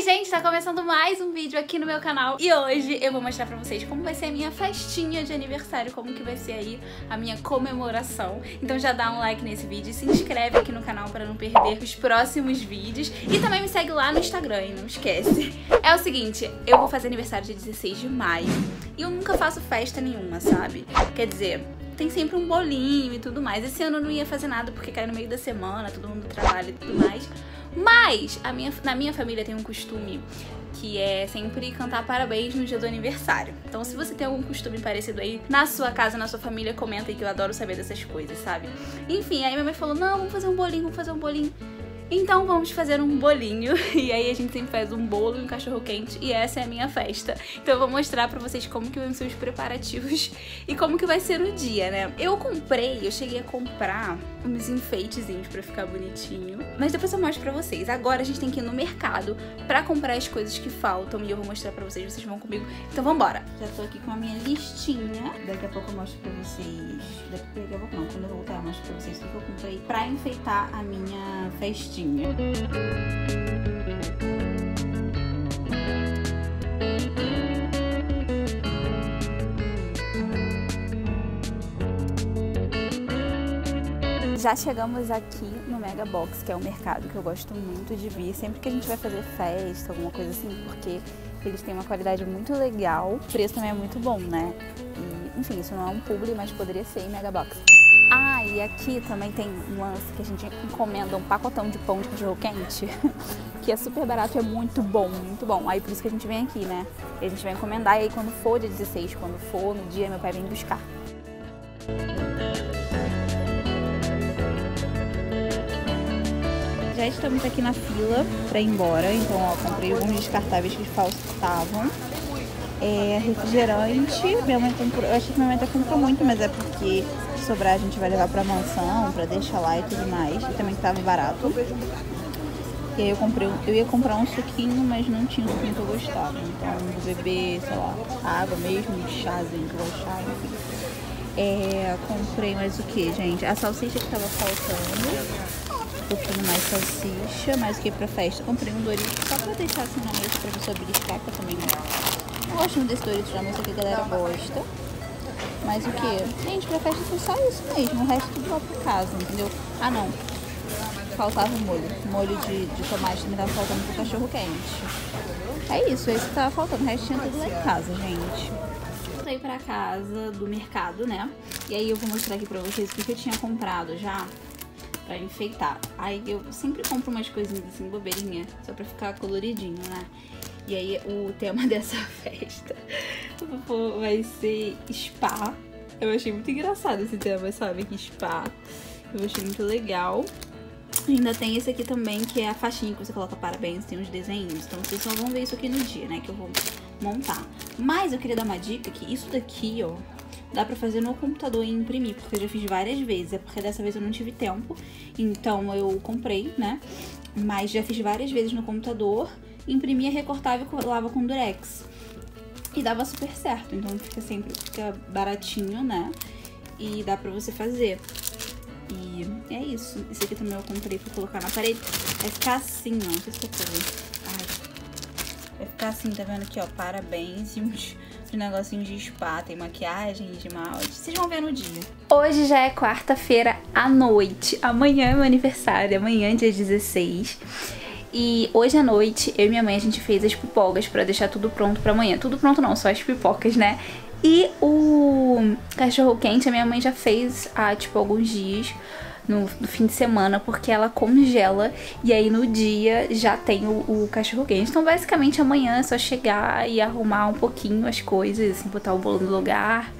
Oi gente, tá começando mais um vídeo aqui no meu canal e hoje eu vou mostrar pra vocês como vai ser a minha festinha de aniversário, como que vai ser aí a minha comemoração. Então já dá um like nesse vídeo e se inscreve aqui no canal pra não perder os próximos vídeos e também me segue lá no Instagram, e não esquece. É o seguinte, eu vou fazer aniversário dia 16 de maio e eu nunca faço festa nenhuma, sabe? Quer dizer, tem sempre um bolinho e tudo mais. Esse ano eu não ia fazer nada porque cai no meio da semana, todo mundo trabalha e tudo mais. Mas na minha família tem um costume que é sempre cantar parabéns no dia do aniversário. Então se você tem algum costume parecido aí na sua casa, na sua família, comenta aí que eu adoro saber dessas coisas, sabe? Enfim, aí minha mãe falou, não, vamos fazer um bolinho, vamos fazer um bolinho. Então vamos fazer um bolinho. E aí a gente sempre faz um bolo e um cachorro-quente. E essa é a minha festa. Então eu vou mostrar pra vocês como que vão ser os preparativos e como que vai ser o dia, né? Eu cheguei a comprar uns enfeitezinhos pra ficar bonitinho, mas depois eu mostro pra vocês. Agora a gente tem que ir no mercado pra comprar as coisas que faltam e eu vou mostrar pra vocês. Vocês vão comigo? Então vambora! Já tô aqui com a minha listinha. Daqui a pouco eu mostro pra vocês. Daqui a pouco não, quando eu voltar eu mostro pra vocês tudo que eu comprei pra enfeitar a minha festinha. Já chegamos aqui no Mega Box, que é um mercado que eu gosto muito de vir sempre que a gente vai fazer festa, alguma coisa assim, porque eles têm uma qualidade muito legal, o preço também é muito bom, né? E, enfim, isso não é um publi, mas poderia ser em Mega Box. Ah, e aqui também tem um lance que a gente encomenda um pacotão de pão de cachorro quente, que é super barato e é muito bom, muito bom. Aí por isso que a gente vem aqui, né? E a gente vai encomendar e aí quando for dia 16, quando for no dia, meu pai vem buscar. Já estamos aqui na fila pra ir embora, então ó, comprei alguns descartáveis que faltavam. É refrigerante, minha mãe comprou, eu achei que minha mãe tá comprando muito, mas é porque se sobrar a gente vai levar pra mansão, pra deixar lá e tudo mais, e também tava barato. E aí eu ia comprar um suquinho, mas não tinha o suquinho que eu gostava, então eu vou beber, sei lá, água mesmo, chazinho que eu gostava. É, comprei mais o que, gente? A salsicha que tava faltando. Um pouquinho mais salsicha, mais o que pra festa? Comprei um Dorito só pra deixar assim na mesa pra pessoa beliscar, que eu também não gosto muito desse Dorito, já não sei o que a galera gosta. Mas o que? Gente, pra festa foi só isso mesmo, o resto tudo lá pra casa, entendeu? Ah não, faltava o molho. Molho de tomate também tava faltando pro cachorro quente. É isso, é isso que tava faltando, o resto tinha tudo lá em casa, gente. Voltei pra casa do mercado, né? E aí eu vou mostrar aqui pra vocês o que eu tinha comprado já pra enfeitar. Aí eu sempre compro umas coisinhas assim, bobeirinha, só pra ficar coloridinho, né? E aí o tema dessa festa vai ser spa. Eu achei muito engraçado esse tema, sabe? Que spa. Eu achei muito legal. Ainda tem esse aqui também, que é a faixinha que você coloca parabéns, tem uns desenhos. Então vocês só vão ver isso aqui no dia, né? Que eu vou montar. Mas eu queria dar uma dica que isso daqui, ó, dá pra fazer no computador e imprimir, porque eu já fiz várias vezes. É porque dessa vez eu não tive tempo, então eu comprei, né? Mas já fiz várias vezes no computador, imprimia, recortava e colava com durex. E dava super certo, então fica baratinho, né? E dá pra você fazer. E é isso. Esse aqui também eu comprei pra colocar na parede. Vai ficar assim, ó. Não sei se eu tô vendo. Vai ficar assim, tá vendo aqui, ó? Parabéns e uns negocinho de spa, tem maquiagem, esmalte, vocês vão ver no dia. Hoje já é quarta-feira à noite, amanhã é meu aniversário, amanhã dia 16. E hoje à noite, eu e minha mãe, a gente fez as pipocas pra deixar tudo pronto pra amanhã. Tudo pronto não, só as pipocas, né? E o cachorro-quente, a minha mãe já fez há, tipo, alguns dias, no fim de semana, porque ela congela e aí no dia já tem o cachorro quente. Então basicamente amanhã é só chegar e arrumar um pouquinho as coisas, assim, botar o bolo no lugar.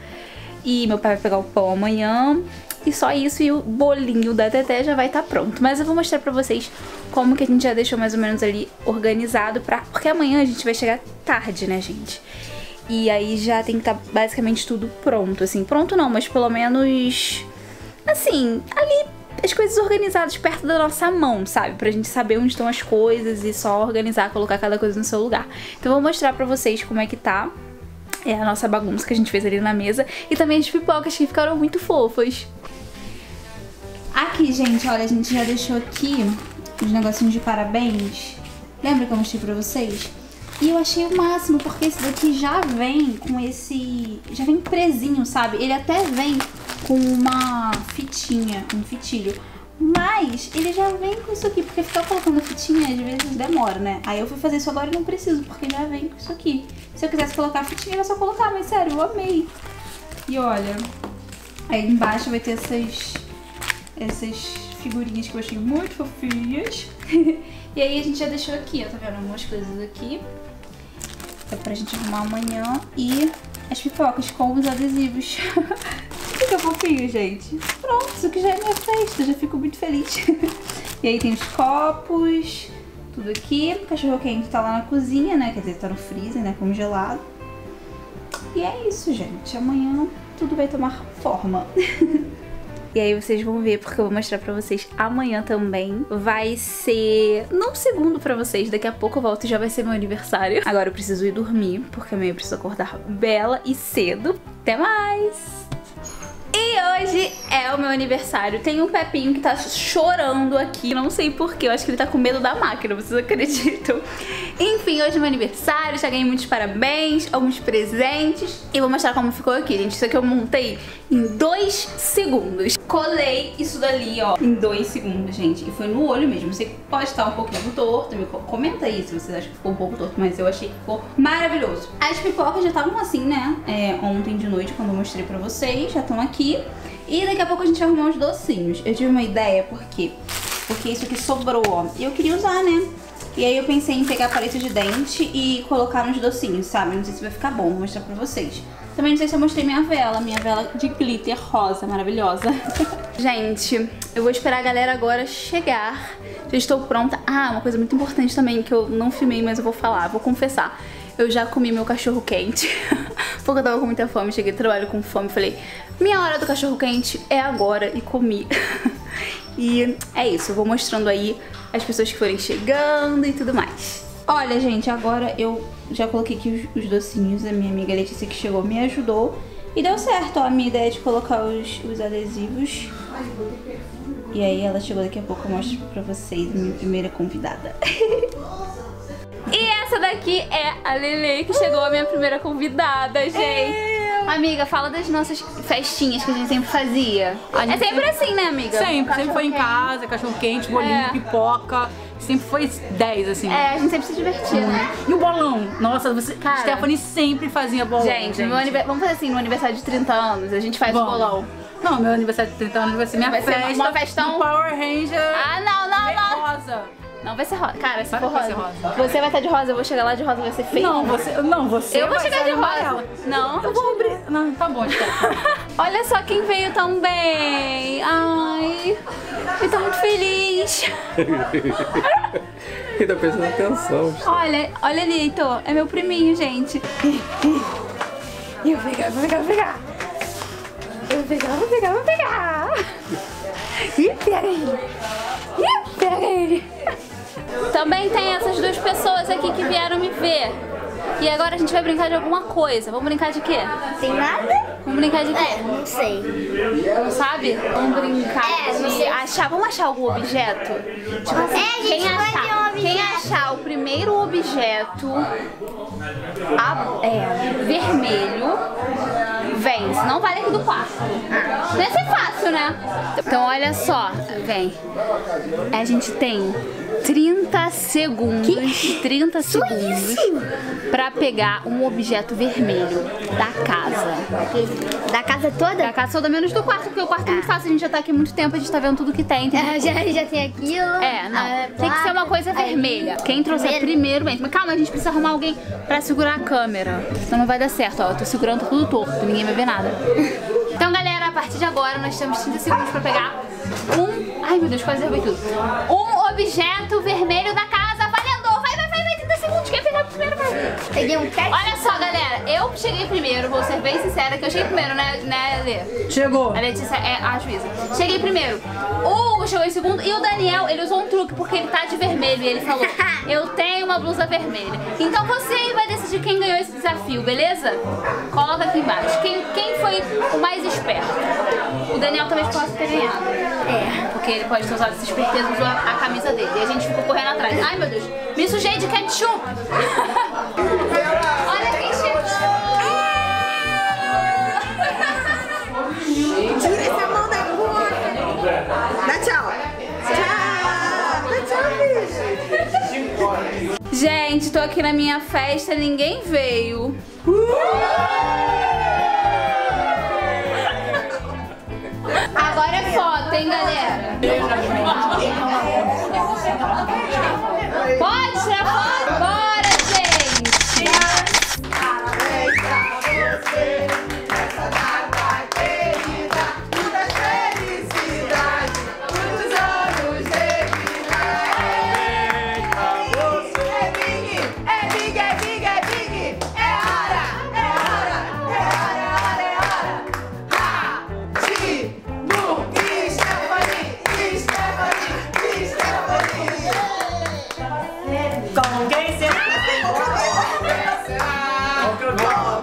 E meu pai vai pegar o pão amanhã. E só isso, e o bolinho da Teté já vai estar pronto. Mas eu vou mostrar pra vocês como que a gente já deixou mais ou menos ali organizado pra... Porque amanhã a gente vai chegar tarde, né, gente? E aí já tem que estar basicamente tudo pronto, assim. Pronto não, mas pelo menos... Assim, ali... as coisas organizadas perto da nossa mão, sabe? Pra gente saber onde estão as coisas e só organizar, colocar cada coisa no seu lugar. Então eu vou mostrar pra vocês como é que tá a nossa bagunça que a gente fez ali na mesa e também as pipocas que ficaram muito fofas. Aqui, gente, olha, a gente já deixou aqui os negocinhos de parabéns Lembra que eu mostrei pra vocês? E eu achei o máximo, porque esse daqui já vem com esse... já vem presinho, sabe? Ele até vem com uma fitinha, um fitilho. Mas ele já vem com isso aqui, porque ficar colocando a fitinha às vezes demora, né? Aí eu fui fazer isso agora e não preciso, porque já vem com isso aqui. Se eu quisesse colocar a fitinha, era só colocar, mas sério, eu amei. E olha, aí embaixo vai ter essas figurinhas que eu achei muito fofinhas. E aí a gente já deixou aqui, ó, tá vendo? Algumas coisas aqui. É pra gente arrumar amanhã. E as pipocas com os adesivos. Fica fofinho, gente. Pronto, isso que já é minha festa, já fico muito feliz. E aí tem os copos, tudo aqui. O cachorro quente tá lá na cozinha, né? Quer dizer, tá no freezer, né? Congelado. E é isso, gente. Amanhã tudo vai tomar forma. E aí vocês vão ver, porque eu vou mostrar pra vocês amanhã também. Vai ser... não segundo pra vocês, daqui a pouco eu volto e já vai ser meu aniversário. Agora eu preciso ir dormir, porque amanhã eu preciso acordar bela e cedo. Até mais! E hoje é o meu aniversário. Tem um Pepinho que tá chorando aqui, não sei porquê, eu acho que ele tá com medo da máquina, vocês acreditam? Enfim, hoje é meu aniversário, já ganhei muitos parabéns, alguns presentes. E vou mostrar como ficou aqui, gente. Isso aqui eu montei em 2 segundos. Colei isso dali, ó, em 2 segundos, gente. E foi no olho mesmo. Você pode estar um pouquinho torto, me comenta aí se vocês acham que ficou um pouco torto, mas eu achei que ficou maravilhoso. As pipocas já estavam assim, né, ontem de noite, quando eu mostrei pra vocês, já estão aqui. E daqui a pouco a gente vai arrumar uns docinhos. Eu tive uma ideia, por quê? Porque isso aqui sobrou, ó, e eu queria usar, né? E aí eu pensei em pegar palito de dente e colocar nos docinhos, sabe? Não sei se vai ficar bom, vou mostrar pra vocês. Também não sei se eu mostrei minha vela de glitter rosa, maravilhosa. Gente, eu vou esperar a galera agora chegar. Já estou pronta. Ah, uma coisa muito importante também que eu não filmei, mas eu vou falar, vou confessar. Eu já comi meu cachorro quente. Porque eu tava com muita fome, cheguei do trabalho com fome, falei, minha hora do cachorro quente é agora, e comi. E é isso, eu vou mostrando aí as pessoas que forem chegando e tudo mais. Olha, gente, agora eu já coloquei aqui os docinhos, a minha amiga Letícia que chegou me ajudou. E deu certo, ó, a minha ideia de colocar os adesivos. E aí ela chegou, daqui a pouco eu mostro pra vocês, minha primeira convidada. E essa daqui é a Lelê, que chegou, a minha primeira convidada, gente. Amiga, fala das nossas festinhas que a gente sempre fazia. É sempre assim, né, amiga? Sempre, sempre foi em casa, cachorro quente, bolinho, pipoca. Sempre foi 10, assim. É, a gente sempre se divertia, né? E o bolão? Nossa, você... cara, Stephanie sempre fazia bolão. Gente, vamos fazer assim, no aniversário de 30 anos, a gente faz o bolão. Não, meu aniversário de 30 anos vai ser minha festa. Uma festão Power Ranger. Ah, não, não, não. Rosa. Não vai ser rosa. Cara, se for rosa, você vai estar de rosa, eu vou chegar lá de rosa, vai ser feio. Não, você eu vou chegar de rosa. Não, eu vou abrir. Não, tá bom, então. Olha só quem veio também. Ai, eu tô muito feliz. Ele tá prestando atenção. Olha, olha ali, Heitor. É meu priminho, gente. Eu vou pegar, vou pegar, vou pegar. Eu vou pegar, vou pegar, vou pegar. Ih, pega ele. Ih, pega ele. Também tem essas duas pessoas aqui que vieram me ver. E agora a gente vai brincar de alguma coisa. Vamos brincar de quê? Tem nada? Vamos brincar de quê? É, não sei. Não sabe? Vamos brincar de achar. Vamos achar algum objeto? Tipo assim, quem achar o primeiro objeto vermelho vence. Não vale aqui do quarto. Não é ser fácil, né? Então olha só, vem. A gente tem 30 segundos, 30 segundos pra pegar um objeto vermelho da casa. Da casa toda? Da casa toda, menos do quarto, porque o quarto é muito fácil, a gente já tá aqui há muito tempo, a gente tá vendo tudo que tem. Já tem aquilo. É, não. Tem que ser uma coisa vermelha. Quem trouxer primeiro, vem. Mas calma, a gente precisa arrumar alguém pra segurar a câmera. Senão não vai dar certo, ó. Eu tô segurando tudo torto, ninguém vai ver nada. Então, galera, a partir de agora, nós temos 30 segundos pra pegar um... ai, meu Deus, quase derrubei tudo. Um objeto vermelho da casa. Valendo! Vai, vai, vai, vai, 30 segundos. Quem pegar primeiro, vai. Peguei um cat. Olha só, galera. Eu cheguei primeiro, vou ser bem sincera, que eu cheguei primeiro, né, Lê? Chegou. A Letícia é a juíza. Cheguei primeiro. O Hugo chegou em segundo. E o Daniel, ele usou um truque, porque ele tá de vermelho. E ele falou, eu tenho uma blusa vermelha. Então você vai decidir quem ganhou esse desafio, beleza? Coloca aqui embaixo. Quem foi o mais esperto. O Daniel talvez possa ter ganhado. É. Porque ele pode ter usado essa esperteza e a camisa dele. E a gente ficou correndo atrás. Ai, meu Deus. Me sujei de ketchup. Olha quem chegou. Tira essa mão da rua. Dá tchau. Tchau. Dá tchau, bicho. Gente, tô aqui na minha festa, ninguém veio. Agora é foto, hein, galera? Pode tirar foto? Bora, gente! Parabéns pra você, nessa data querida, muitas felicidades, muitos anos de vida. É big, é big, é big, é big, é hora, é hora, é hora, é hora, é hora. Ha! Ti! Nu! Stephanie! Stephanie! Stephanie! Com quem será? Com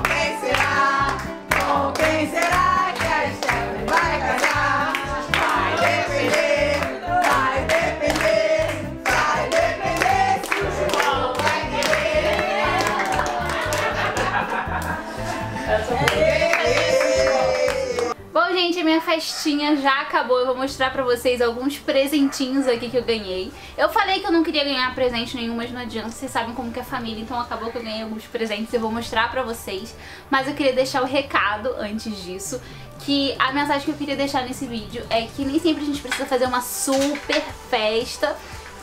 quem será? Com quem será que a Stephanie vai casar? Vai depender, se o João vai querer. Bom, gente, a minha festinha já acabou. Eu vou mostrar pra vocês alguns presentinhos aqui que eu ganhei. Eu falei que eu não queria ganhar presente nenhum, mas não adianta. Vocês sabem como que é a família, então acabou que eu ganhei alguns presentes. Eu vou mostrar pra vocês. Mas eu queria deixar o recado antes disso, que a mensagem que eu queria deixar nesse vídeo é que nem sempre a gente precisa fazer uma super festa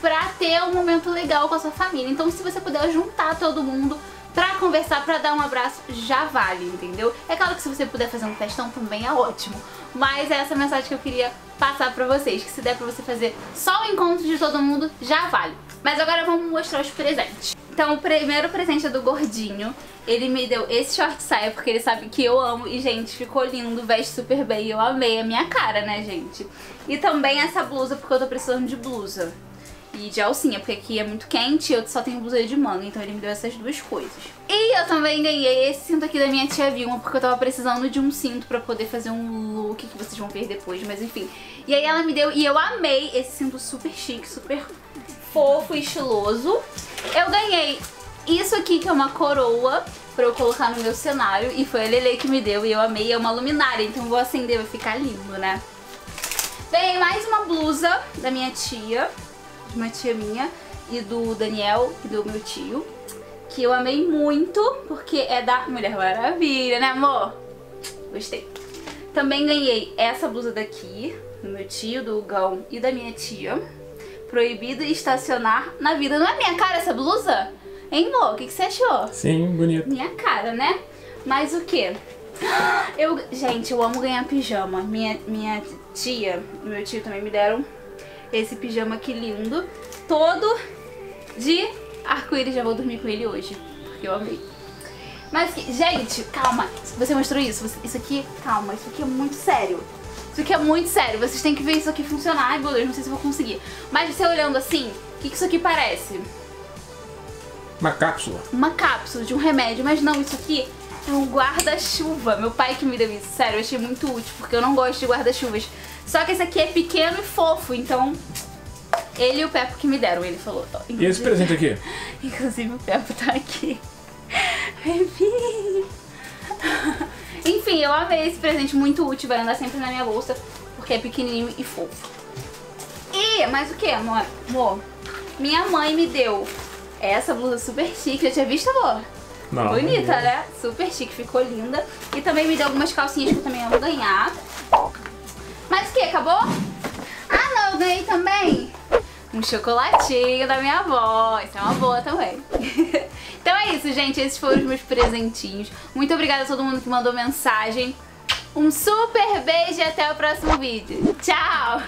pra ter um momento legal com a sua família. Então, se você puder juntar todo mundo pra conversar, pra dar um abraço, já vale, entendeu? É claro que se você puder fazer um festão também é ótimo, mas é essa mensagem que eu queria passar pra vocês, que se der pra você fazer só o encontro de todo mundo, já vale. Mas agora vamos mostrar os presentes. Então, o primeiro presente é do Gordinho. Ele me deu esse short saia porque ele sabe que eu amo. E, gente, ficou lindo, veste super bem. Eu amei a minha cara, né, gente? E também essa blusa, porque eu tô precisando de blusa e de alcinha, porque aqui é muito quente e eu só tenho blusa de manga. Então ele me deu essas duas coisas. E eu também ganhei esse cinto aqui da minha tia Vilma, porque eu tava precisando de um cinto pra poder fazer um look que vocês vão ver depois, mas enfim. E aí ela me deu, e eu amei esse cinto super chique, super fofo e estiloso. Eu ganhei isso aqui, que é uma coroa pra eu colocar no meu cenário, e foi a Lelê que me deu, e eu amei. É uma luminária, então eu vou acender, vai ficar lindo, né? Ganhei mais uma blusa da minha tia, de uma tia minha, e do Daniel, e do meu tio, que eu amei muito, porque é da Mulher Maravilha, né, amor? Gostei. Também ganhei essa blusa daqui, do meu tio, do Gão e da minha tia. Proibido estacionar na vida. Não é minha cara essa blusa? Hein, amor? O que você achou? Sim, bonito. Minha cara, né? Mas o quê? Eu, gente, eu amo ganhar pijama. Minha tia e meu tio também me deram esse pijama aqui lindo, todo de arco-íris. Já vou dormir com ele hoje, porque eu amei. Mas, gente, calma. Você mostrou isso? Isso aqui, calma, isso aqui é muito sério. Isso aqui é muito sério, vocês têm que ver isso aqui funcionar. Ai, meu Deus, não sei se eu vou conseguir. Mas você olhando assim, o que isso aqui parece? Uma cápsula. Uma cápsula de um remédio, mas não, isso aqui é um guarda-chuva. Meu pai que me deu isso, sério, eu achei muito útil, porque eu não gosto de guarda-chuvas. Só que esse aqui é pequeno e fofo, então ele e o Pepo que me deram, ele falou. E esse presente aqui? Inclusive o Pepo tá aqui. Baby! Enfim, eu amei esse presente, muito útil, vai andar sempre na minha bolsa, porque é pequenininho e fofo. E, mas o que, amor? Amor, minha mãe me deu essa blusa super chique, já tinha visto, amor? Não. Bonita, né? Super chique, ficou linda. E também me deu algumas calcinhas que eu também amo ganhar. Mas o que, acabou? Ah não, eu ganhei também um chocolatinho da minha avó, isso é uma boa também. Então é isso, gente, esses foram os meus presentinhos. Muito obrigada a todo mundo que mandou mensagem. Um super beijo e até o próximo vídeo. Tchau!